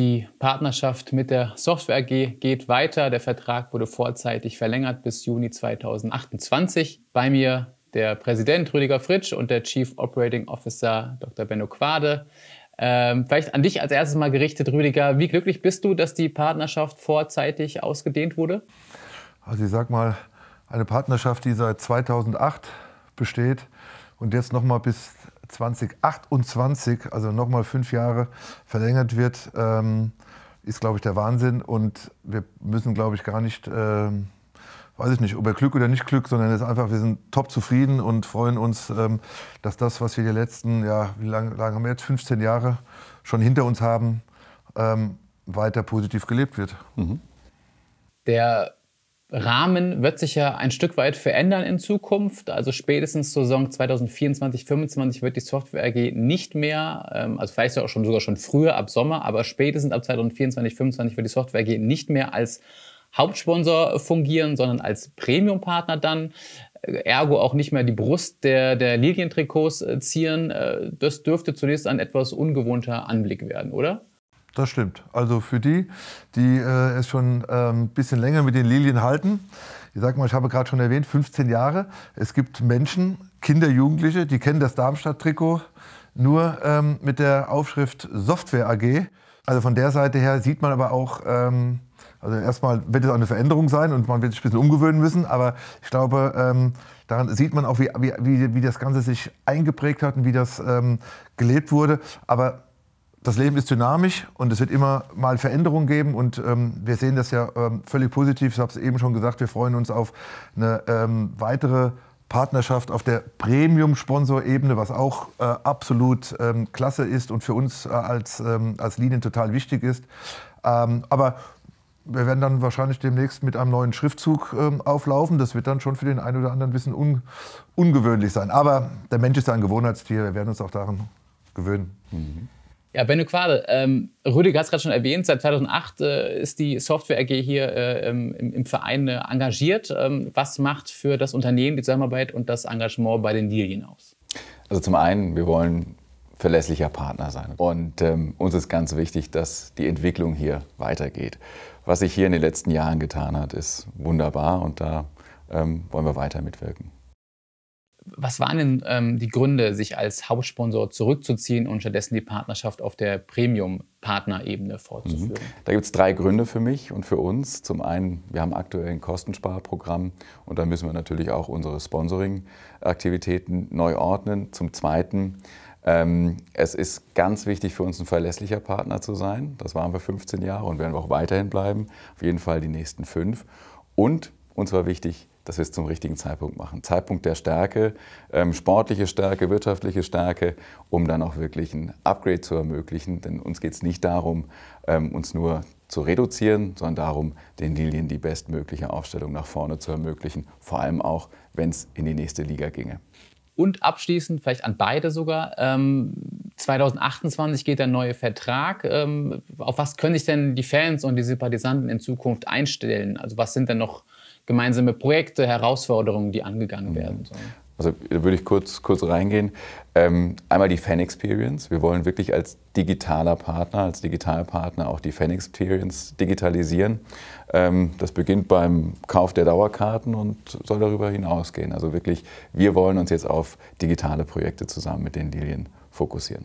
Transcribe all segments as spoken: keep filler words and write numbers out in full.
Die Partnerschaft mit der Software A G geht weiter. Der Vertrag wurde vorzeitig verlängert bis Juni zweitausendachtundzwanzig. Bei mir der Präsident Rüdiger Fritsch und der Chief Operating Officer Doktor Benno Quade. Ähm, vielleicht an dich als erstes mal gerichtet, Rüdiger. Wie glücklich bist du, dass die Partnerschaft vorzeitig ausgedehnt wurde? Also ich sag mal, eine Partnerschaft, die seit zweitausendacht besteht und jetzt nochmal bis zweitausendachtundzwanzig, also nochmal fünf Jahre verlängert wird, ähm, ist, glaube ich, der Wahnsinn. Und wir müssen, glaube ich, gar nicht, ähm, weiß ich nicht, über Glück oder nicht Glück, sondern es ist einfach, wir sind top zufrieden und freuen uns, ähm, dass das, was wir die letzten, ja, wie lange lang haben wir jetzt, fünfzehn Jahre schon hinter uns haben, ähm, weiter positiv gelebt wird. Mhm. Der Rahmen wird sich ja ein Stück weit verändern in Zukunft. Also spätestens Saison zweitausendvierundzwanzig, fünfundzwanzig wird die Software A G nicht mehr, also vielleicht auch schon, sogar schon früher ab Sommer, aber spätestens ab zweitausendvierundzwanzig, fünfundzwanzig wird die Software A G nicht mehr als Hauptsponsor fungieren, sondern als Premium-Partner dann. Ergo auch nicht mehr die Brust der, der Lilientrikots zieren. Das dürfte zunächst ein etwas ungewohnter Anblick werden, oder? Das stimmt. Also für die, die äh, es schon ein ähm, bisschen länger mit den Lilien halten, ich sag mal, ich habe gerade schon erwähnt, fünfzehn Jahre. Es gibt Menschen, Kinder, Jugendliche, die kennen das Darmstadt-Trikot nur ähm, mit der Aufschrift Software A G. Also von der Seite her sieht man aber auch, ähm, also erstmal wird es auch eine Veränderung sein und man wird sich ein bisschen umgewöhnen müssen, aber ich glaube, ähm, daran sieht man auch, wie, wie, wie das Ganze sich eingeprägt hat und wie das ähm, gelebt wurde. Aber das Leben ist dynamisch und es wird immer mal Veränderungen geben und ähm, wir sehen das ja ähm, völlig positiv. Ich habe es eben schon gesagt, wir freuen uns auf eine ähm, weitere Partnerschaft auf der Premium-Sponsor-Ebene, was auch äh, absolut ähm, klasse ist und für uns äh, als, ähm, als Linien total wichtig ist. Ähm, aber wir werden dann wahrscheinlich demnächst mit einem neuen Schriftzug ähm, auflaufen. Das wird dann schon für den einen oder anderen ein bisschen un ungewöhnlich sein. Aber der Mensch ist ein Gewohnheitstier, wir werden uns auch daran gewöhnen. Mhm. Ja, Benno Quade, ähm, Rüdiger hat es gerade schon erwähnt, seit zweitausendacht äh, ist die Software A G hier äh, im, im Verein äh, engagiert. Ähm, was macht für das Unternehmen die Zusammenarbeit und das Engagement bei den Lilien aus? Also zum einen, wir wollen verlässlicher Partner sein und ähm, uns ist ganz wichtig, dass die Entwicklung hier weitergeht. Was sich hier in den letzten Jahren getan hat, ist wunderbar und da ähm, wollen wir weiter mitwirken. Was waren denn ähm, die Gründe, sich als Hauptsponsor zurückzuziehen und stattdessen die Partnerschaft auf der Premium-Partner-Ebene fortzuführen? Mhm. Da gibt es drei Gründe für mich und für uns. Zum einen, wir haben aktuell ein Kostensparprogramm und da müssen wir natürlich auch unsere Sponsoring-Aktivitäten neu ordnen. Zum zweiten, ähm, es ist ganz wichtig für uns, ein verlässlicher Partner zu sein. Das waren wir fünfzehn Jahre und werden wir auch weiterhin bleiben. Auf jeden Fall die nächsten fünf. Und uns war wichtig, dass wir es zum richtigen Zeitpunkt machen. Zeitpunkt der Stärke, ähm, sportliche Stärke, wirtschaftliche Stärke, um dann auch wirklich ein Upgrade zu ermöglichen. Denn uns geht es nicht darum, ähm, uns nur zu reduzieren, sondern darum, den Lilien die bestmögliche Aufstellung nach vorne zu ermöglichen. Vor allem auch, wenn es in die nächste Liga ginge. Und abschließend, vielleicht an beide sogar, ähm, zweitausendachtundzwanzig geht der neue Vertrag. Ähm, auf was können sich denn die Fans und die Sympathisanten in Zukunft einstellen? Also was sind denn noch gemeinsame Projekte, Herausforderungen, die angegangen werden sollen? Also da würde ich kurz, kurz reingehen. Ähm, einmal die Fan-Experience. Wir wollen wirklich als digitaler Partner, als Digitalpartner auch die Fan-Experience digitalisieren. Ähm, das beginnt beim Kauf der Dauerkarten und soll darüber hinausgehen. Also wirklich, wir wollen uns jetzt auf digitale Projekte zusammen mit den Lilien fokussieren.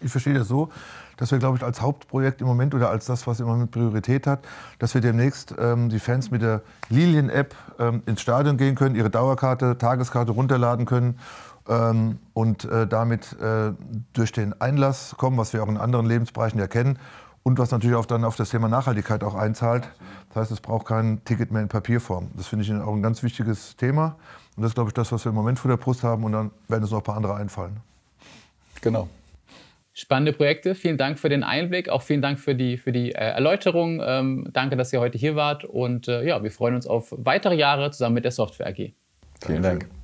Ich verstehe das so, dass wir, glaube ich, als Hauptprojekt im Moment oder als das, was im Moment Priorität hat, dass wir demnächst ähm, die Fans mit der Lilien-App ähm, ins Stadion gehen können, ihre Dauerkarte, Tageskarte runterladen können ähm, und äh, damit äh, durch den Einlass kommen, was wir auch in anderen Lebensbereichen ja kennen und was natürlich auch dann auf das Thema Nachhaltigkeit auch einzahlt. Das heißt, es braucht kein Ticket mehr in Papierform. Das finde ich auch ein ganz wichtiges Thema und das ist, glaube ich, das, was wir im Moment vor der Brust haben und dann werden uns noch ein paar andere einfallen. Genau. Spannende Projekte. Vielen Dank für den Einblick. Auch vielen Dank für die, für die Erläuterung. Ähm, danke, dass ihr heute hier wart. Und äh, ja, wir freuen uns auf weitere Jahre zusammen mit der Software A G. Vielen Dank.